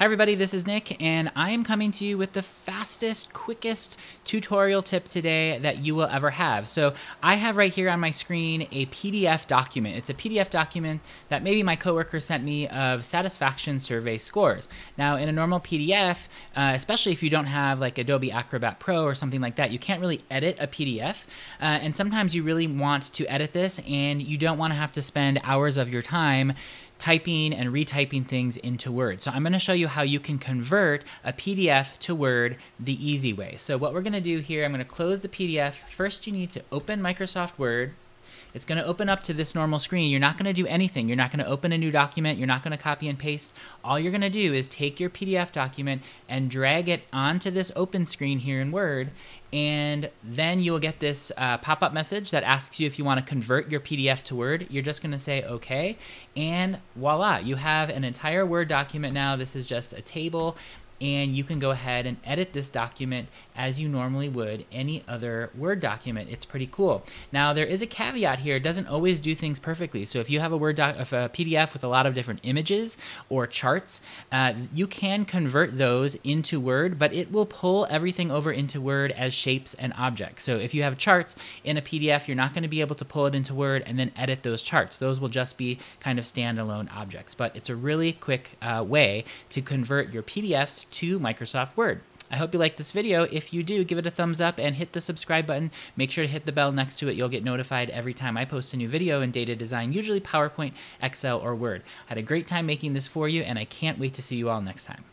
Hi everybody, this is Nick, and I am coming to you with the fastest, quickest tutorial tip today that you will ever have. So I have right here on my screen a PDF document. It's a PDF document that maybe my coworker sent me of satisfaction survey scores. Now in a normal PDF, especially if you don't have like Adobe Acrobat Pro or something like that, you can't really edit a PDF. And sometimes you really want to edit this and you don't want to have to spend hours of your time typing and retyping things into Word. So I'm going to show you how you can convert a PDF to Word the easy way. So what we're going to do here, I'm going to close the PDF. First, you need to open Microsoft Word. It's going to open up to this normal screen. You're not going to do anything. You're not going to open a new document. You're not going to copy and paste. All you're going to do is take your PDF document and drag it onto this open screen here in Word, and then you will get this pop-up message that asks you if you want to convert your PDF to Word. You're just going to say okay, and voila, you have an entire Word document now. This is just a table, and you can go ahead and edit this document as you normally would any other Word document. It's pretty cool. Now there is a caveat here. It doesn't always do things perfectly. So if you have a PDF with a lot of different images or charts, you can convert those into Word, but it will pull everything over into Word as shapes and objects. So if you have charts in a PDF, you're not going to be able to pull it into Word and then edit those charts. Those will just be kind of standalone objects. But it's a really quick way to convert your PDFs to Microsoft Word. I hope you like this video. If you do, give it a thumbs up and hit the subscribe button. Make sure to hit the bell next to it. You'll get notified every time I post a new video in data design, usually PowerPoint, Excel, or Word. I had a great time making this for you, and I can't wait to see you all next time.